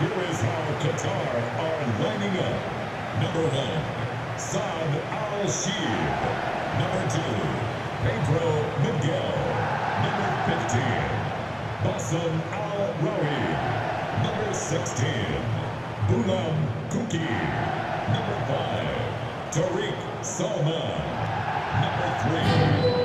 Here is how Qatar are lining up. Number 1, Saad Al-Shib. Number 2, Pedro Miguel. Number 15, Basen Al-Rawr. Number 16, Boulam Kuki. Number 5, Tariq Salman. Number 3,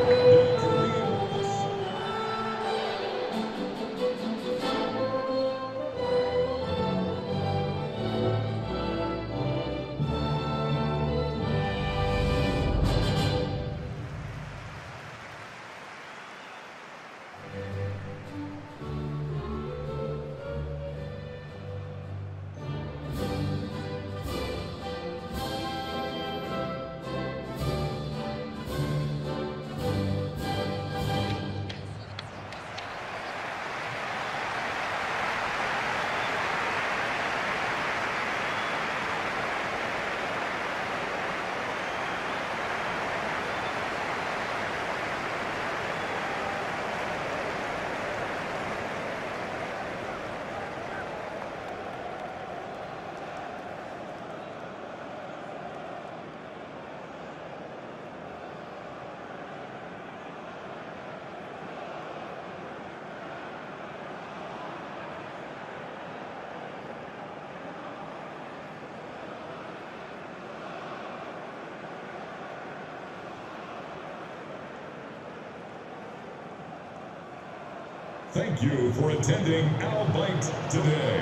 thank you for attending Al Bayt today.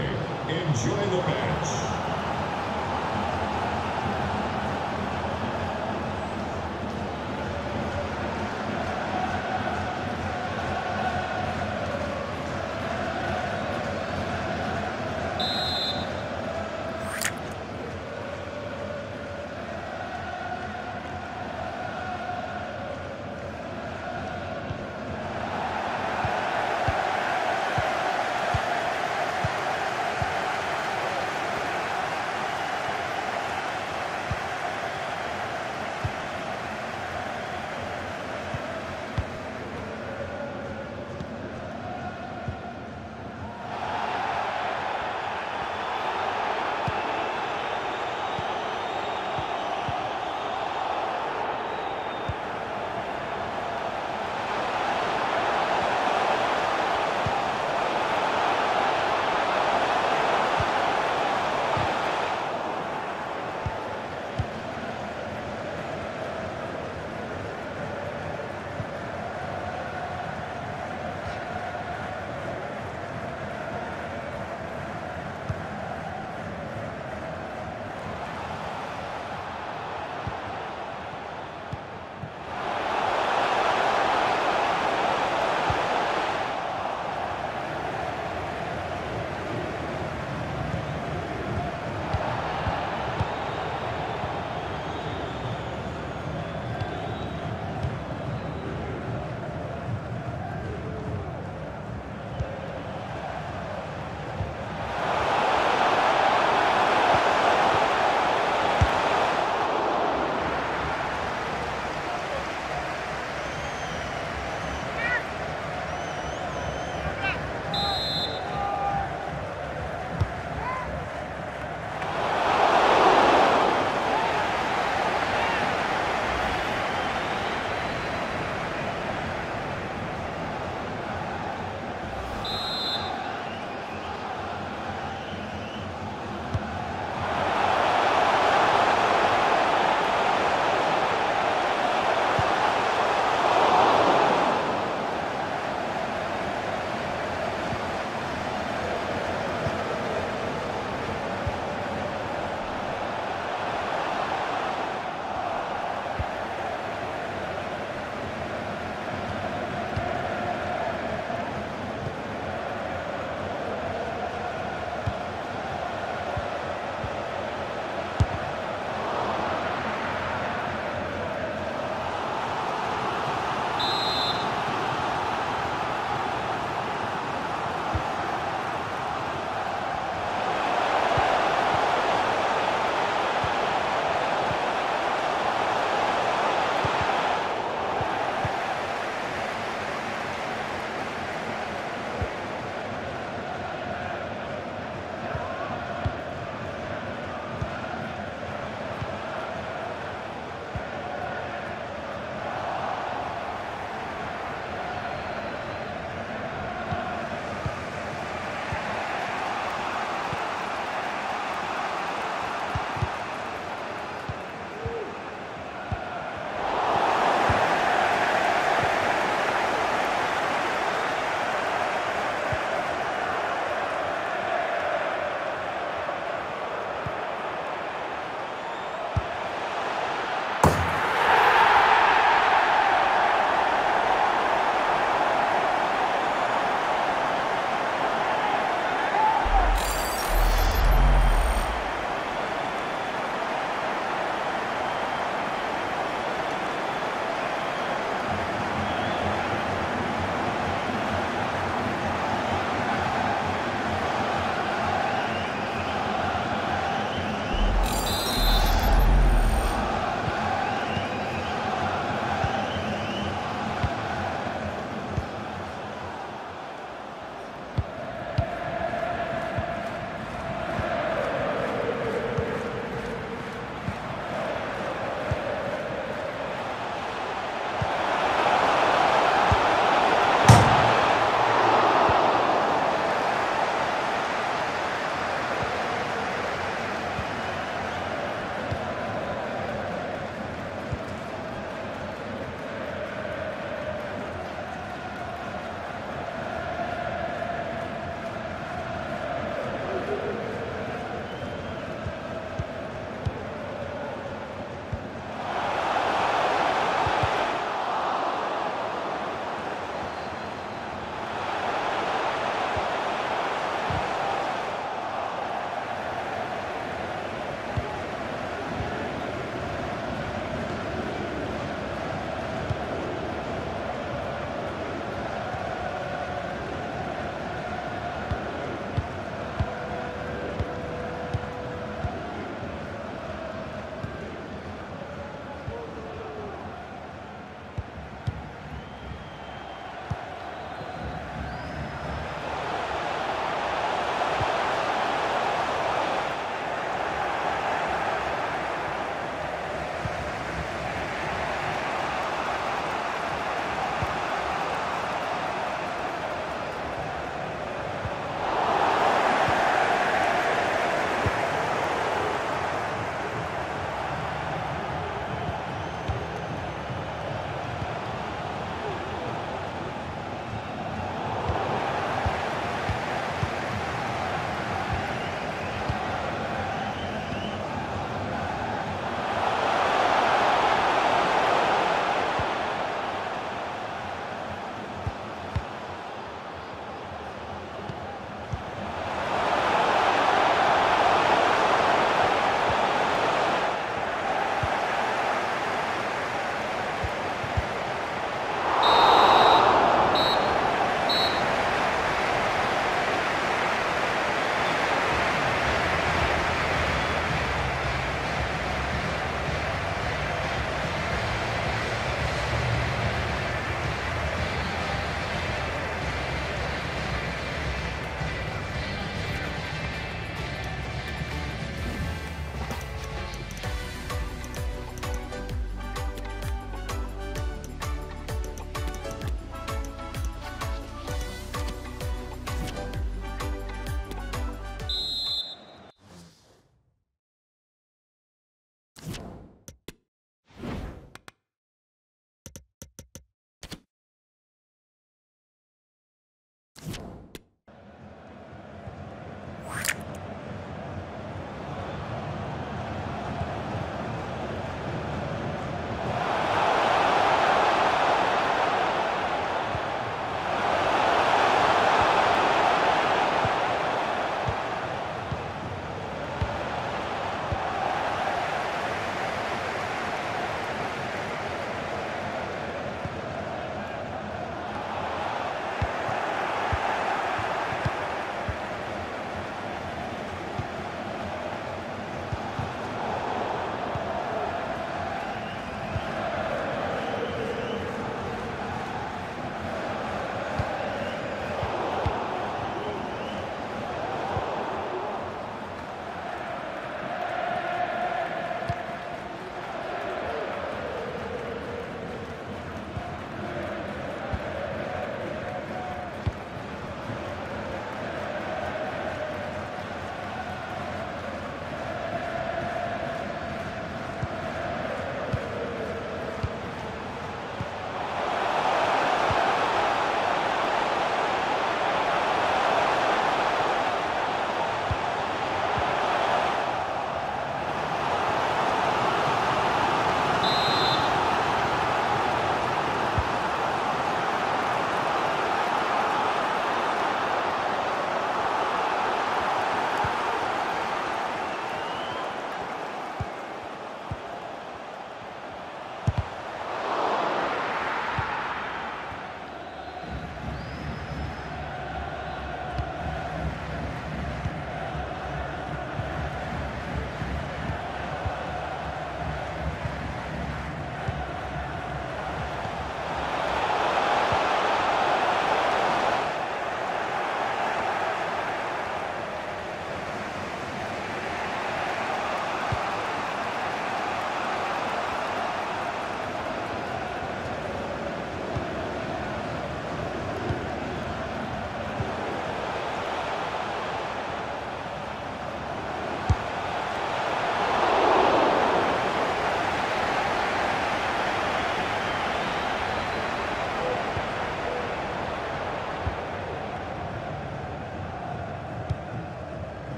Enjoy the match.